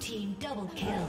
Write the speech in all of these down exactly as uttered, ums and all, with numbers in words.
Blue team double kill.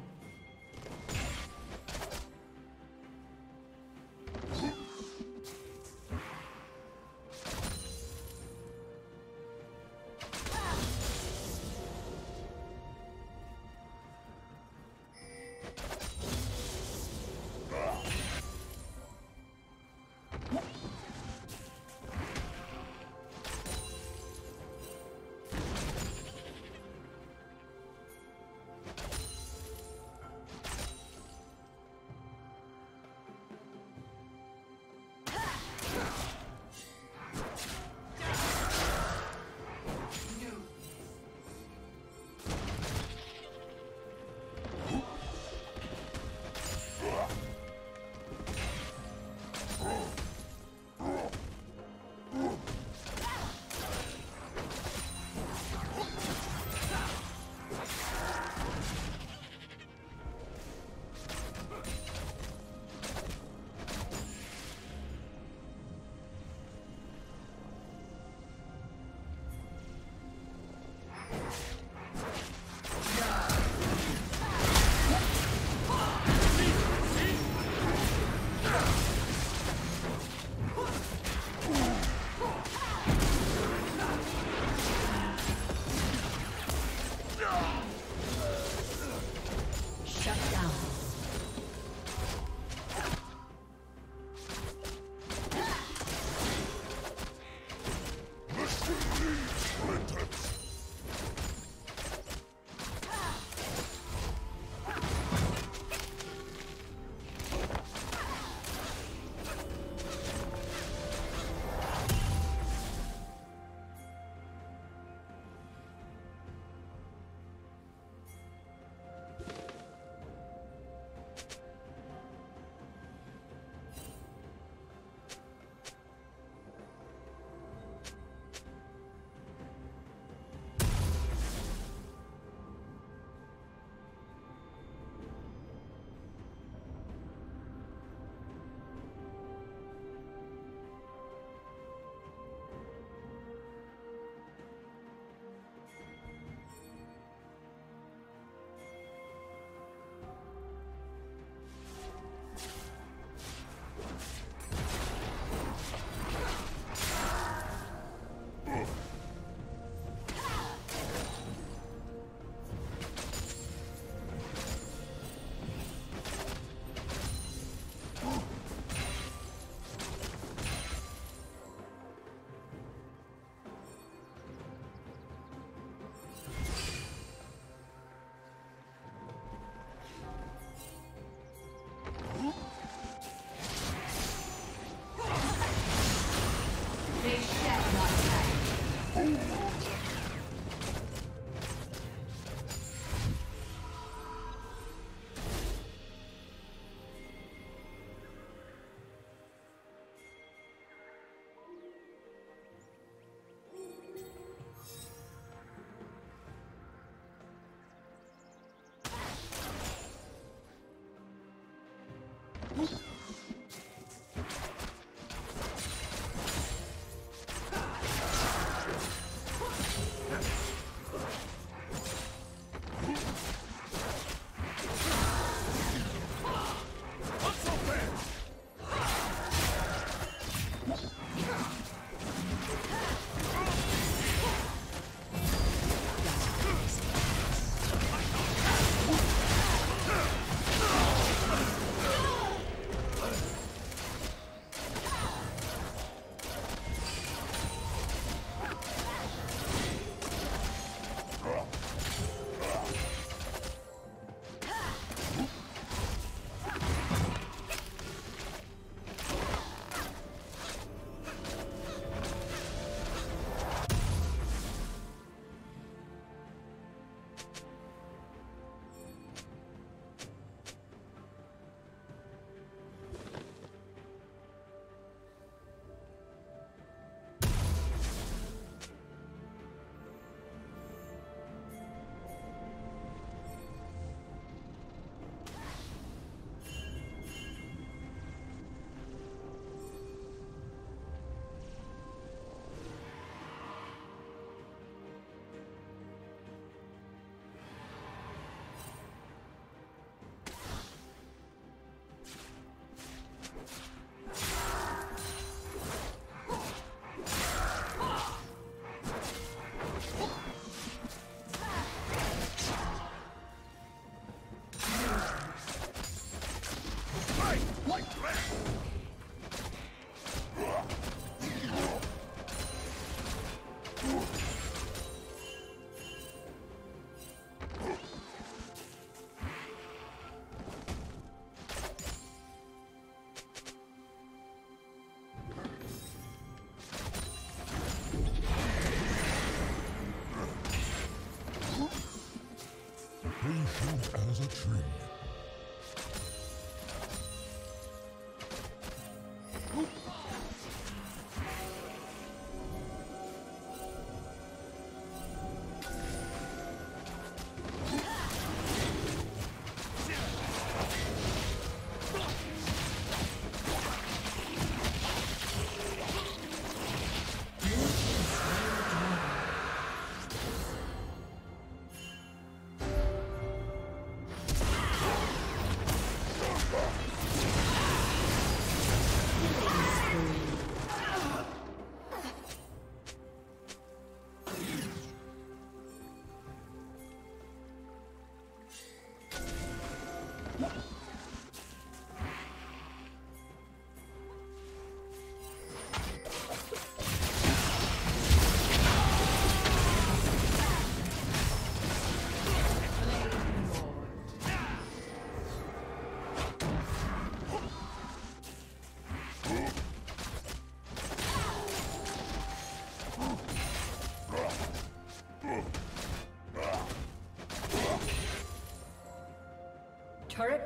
Turret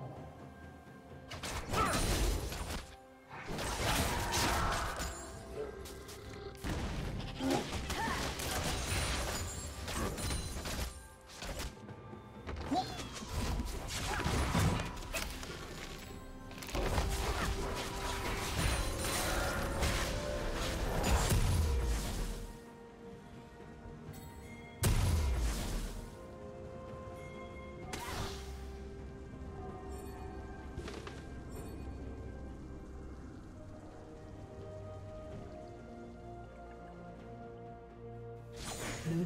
Blue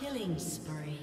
Killing spree.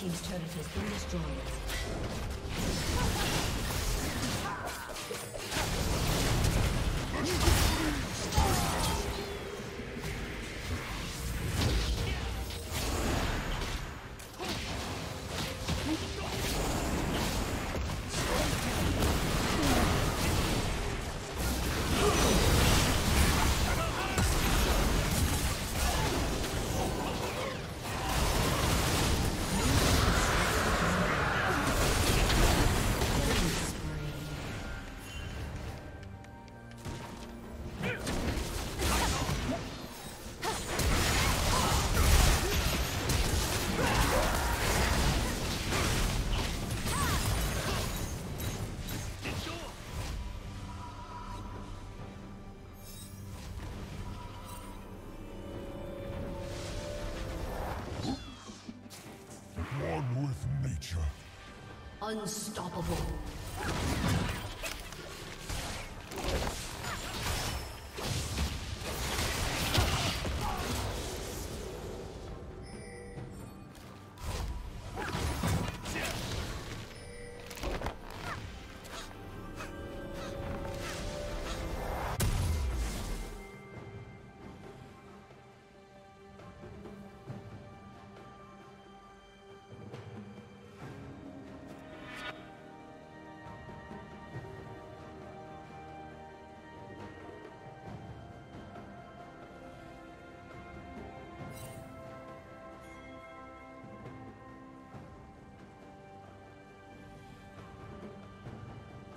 Team's turret has been destroyed. Unstoppable.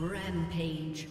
Rampage.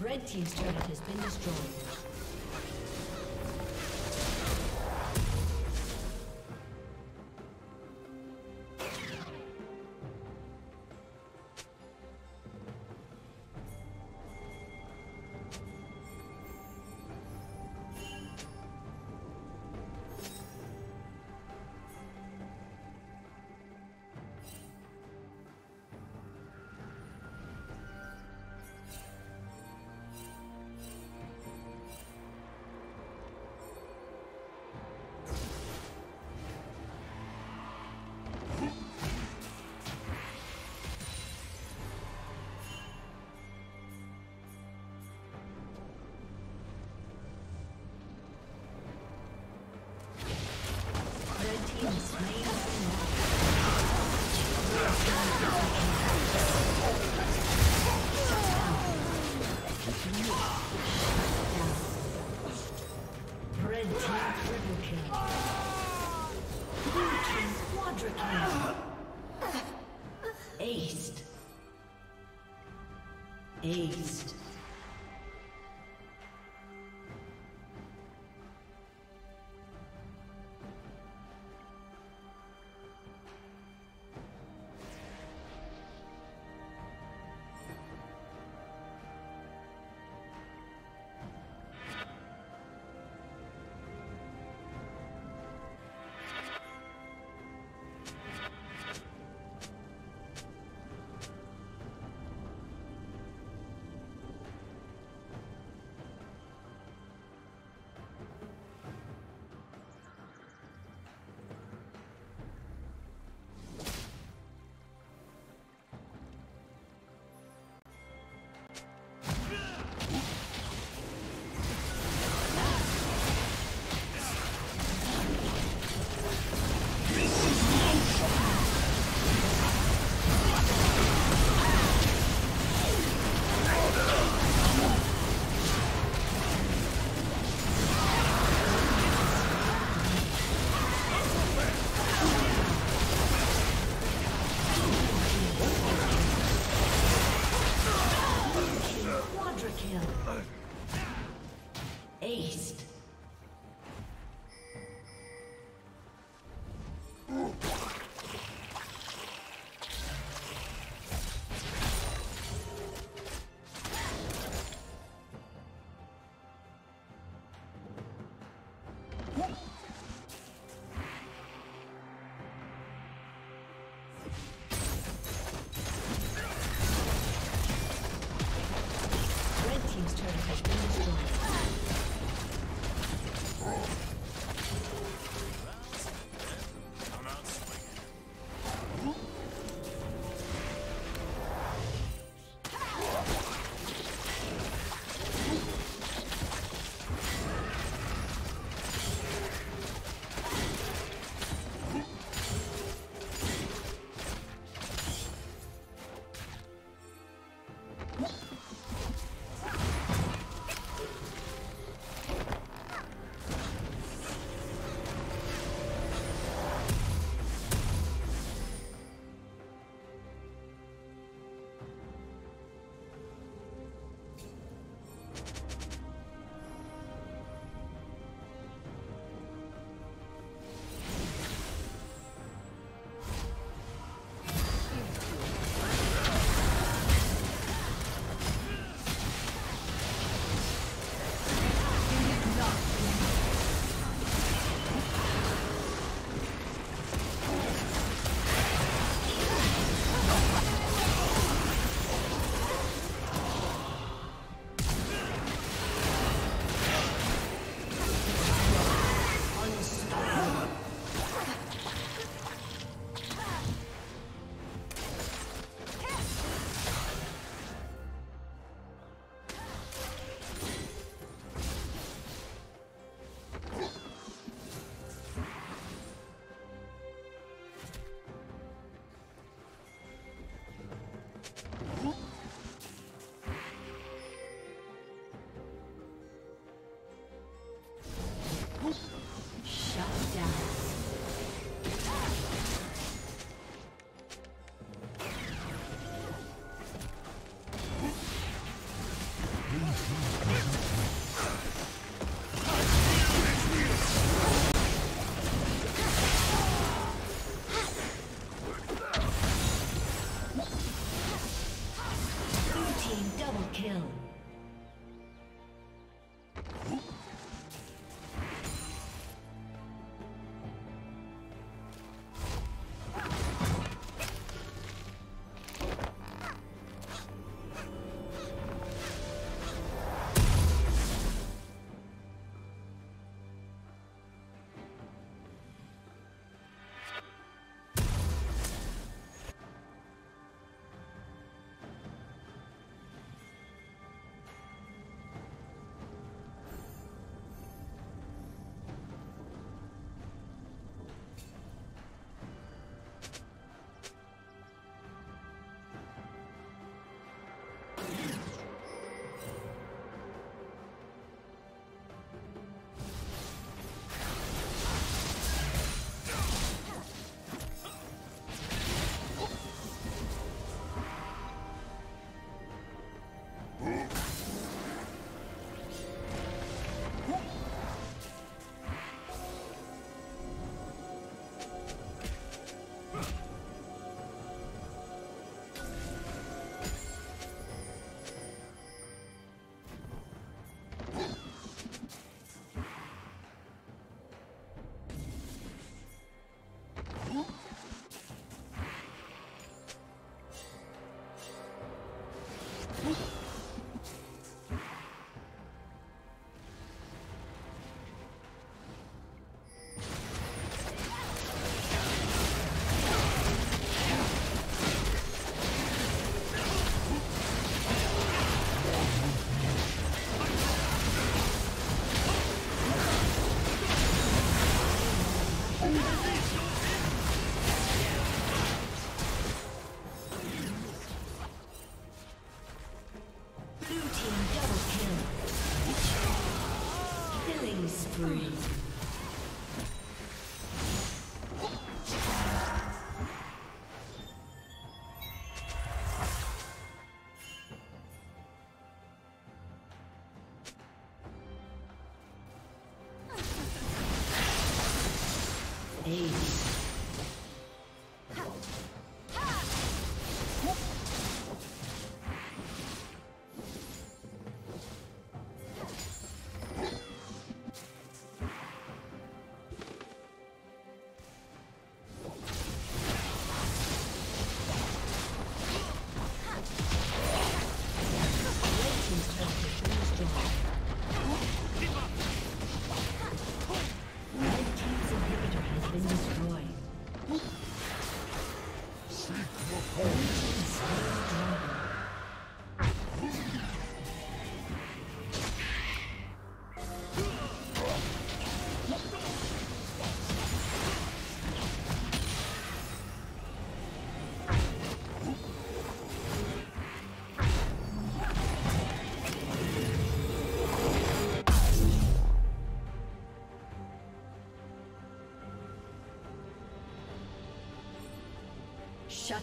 Red team's turret has been destroyed. Aced. Aced. Ace. Shut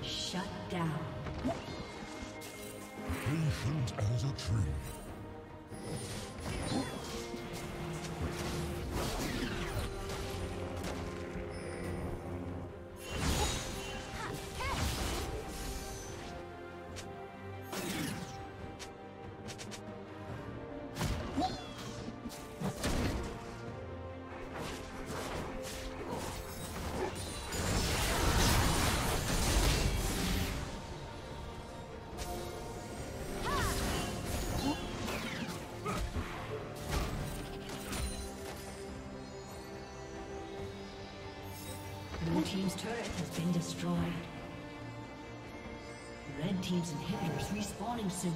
Shut down. Patient as a tree. team's turret has been destroyed. Red team's inhibitors respawning soon.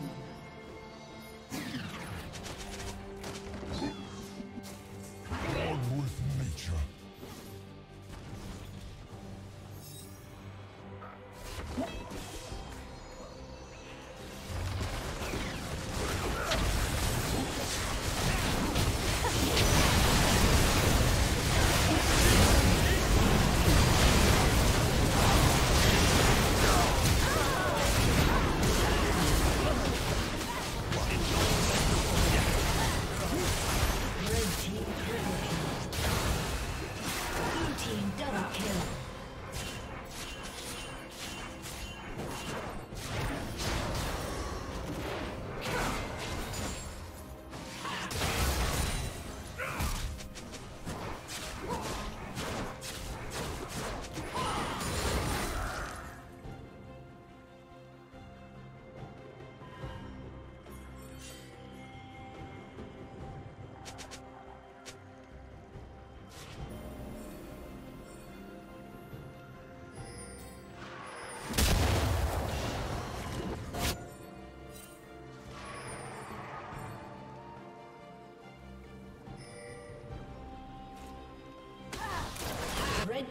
Red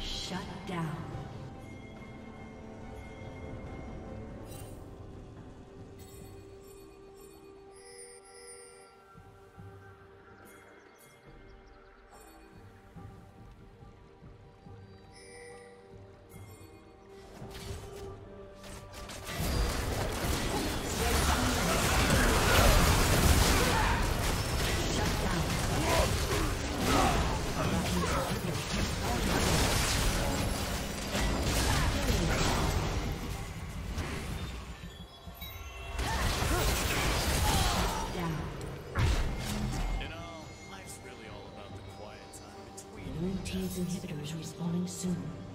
Shut down. Inhibitors respawning soon.